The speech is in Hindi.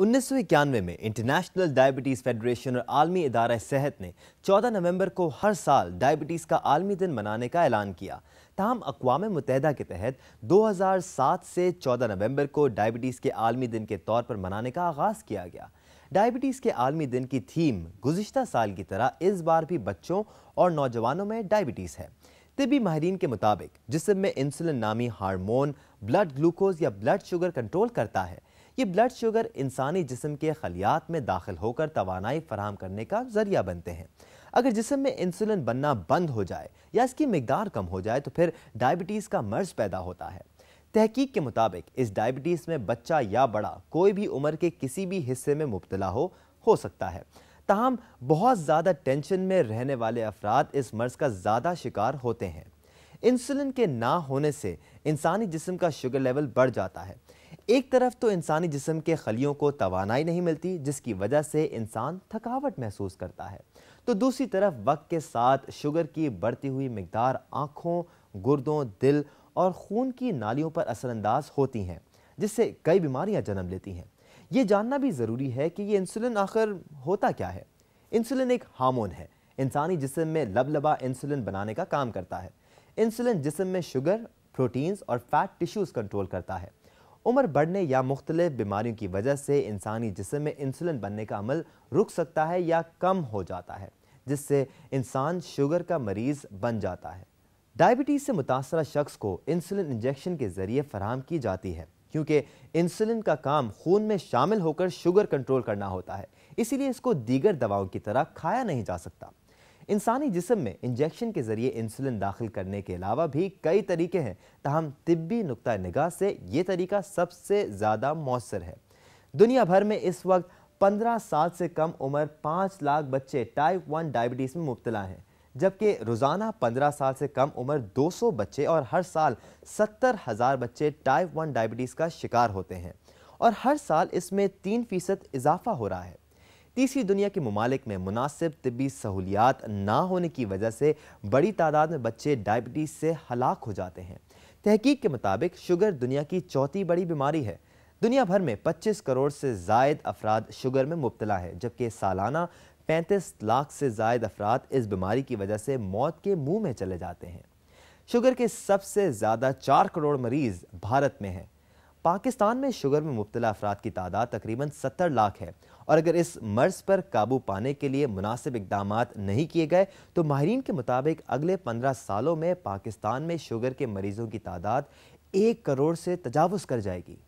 1991 में इंटरनेशनल डायबिटीज़ फेडरेशन और आलमी इदारा सेहत ने 14 नवंबर को हर साल डायबिटीज़ का आलमी दिन मनाने का ऐलान किया। तहम अक़वाम मुत्तहदा के तहत 2007 से 14 नवंबर को डायबिटीज़ के आलमी दिन के तौर पर मनाने का आगाज़ किया गया। डायबिटीज़ के आलमी दिन की थीम गुज़िश्ता साल की तरह इस बार भी बच्चों और नौजवानों में डायबिटीज़ है। तिब्बी माहिरीन के मुताबिक जिस्म में इंसुलिन नामी हार्मोन ब्लड ग्लूकोज या ब्लड शुगर कंट्रोल करता है। ये ब्लड शुगर इंसानी जिस्म के खलियात में दाखिल होकर तवानाई फराहम करने का जरिया बनते हैं। अगर जिस्म में इंसुलिन बनना बंद हो जाए या इसकी मिकदार कम हो जाए तो फिर डायबिटीज़ का मर्ज पैदा होता है। तहकीक के मुताबिक इस डायबिटीज़ में बच्चा या बड़ा कोई भी उम्र के किसी भी हिस्से में मुब्तला हो सकता है। ताहम बहुत ज़्यादा टेंशन में रहने वाले अफराद इस मर्ज़ का ज़्यादा शिकार होते हैं। इंसुलिन के ना होने से इंसानी जिस्म का शुगर लेवल बढ़ जाता है। एक तरफ तो इंसानी जिस्म के खलियों को तवानाई नहीं मिलती जिसकी वजह से इंसान थकावट महसूस करता है, तो दूसरी तरफ वक्त के साथ शुगर की बढ़ती हुई मिकदार आँखों, गुर्दों, दिल और खून की नालियों पर असरअंदाज होती हैं, जिससे कई बीमारियाँ जन्म लेती हैं। ये जानना भी ज़रूरी है कि ये इंसुलिन आखिर होता क्या है। इंसुलिन एक हार्मोन है। इंसानी जिस्म में लबलबा इंसुलिन बनाने का काम करता है। इंसुलिन जिस्म में शुगर, प्रोटीन्स और फैट टिश्यूज़ कंट्रोल करता है। उम्र बढ़ने या मुख्तलिफ बीमारियों की वजह से इंसानी जिस्म में इंसुलिन बनने का अमल रुक सकता है या कम हो जाता है, जिससे इंसान शुगर का मरीज़ बन जाता है। डायबिटीज़ से मुतासरा शख्स को इंसुलिन इंजेक्शन के ज़रिए फराहम की जाती है, क्योंकि इंसुलिन का काम खून में शामिल होकर शुगर कंट्रोल करना होता है, इसीलिए इसको दीगर दवाओं की तरह खाया नहीं जा सकता। इंसानी जिस्म में इंजेक्शन के ज़रिए इंसुलिन दाखिल करने के अलावा भी कई तरीके हैं, ताहम तिब्बी नुक्ता निगाह से ये तरीका सबसे ज़्यादा मौसर है। दुनिया भर में इस वक्त 15 साल से कम उम्र 5 लाख बच्चे टाइप 1 डायबिटीज़ में मुब्तला हैं, जबकि रोज़ाना 15 साल से कम उम्र 200 बच्चे और हर साल 70,000 बच्चे टाइप 1 डायबिटीज़ का शिकार होते हैं और हर साल इसमें 3% इजाफा हो रहा है। तीसरी दुनिया के ममालिक में मुनासिब तिब्बी सहूलियात ना होने की वजह से बड़ी तादाद में बच्चे डायबिटीज़ से हलाक हो जाते हैं। तहकीक के मुताबिक शुगर दुनिया की 4थी बड़ी बीमारी है। दुनिया भर में 25 करोड़ से ज़ायद अफराद शुगर में मुब्तला है, जबकि सालाना 35 लाख से ज़ायद अफराद इस बीमारी की वजह से मौत के मुँह में चले जाते हैं। शुगर के सबसे ज़्यादा 4 करोड़ मरीज़ भारत में हैं। पाकिस्तान में शुगर में मुब्तला अफराद की तादाद तकरीबन 70 लाख है और अगर इस मर्ज़ पर काबू पाने के लिए मुनासिब इक़दामात नहीं किए गए तो माहिरीन के मुताबिक अगले 15 सालों में पाकिस्तान में शुगर के मरीज़ों की तादाद 1 करोड़ से तजावुज़ कर जाएगी।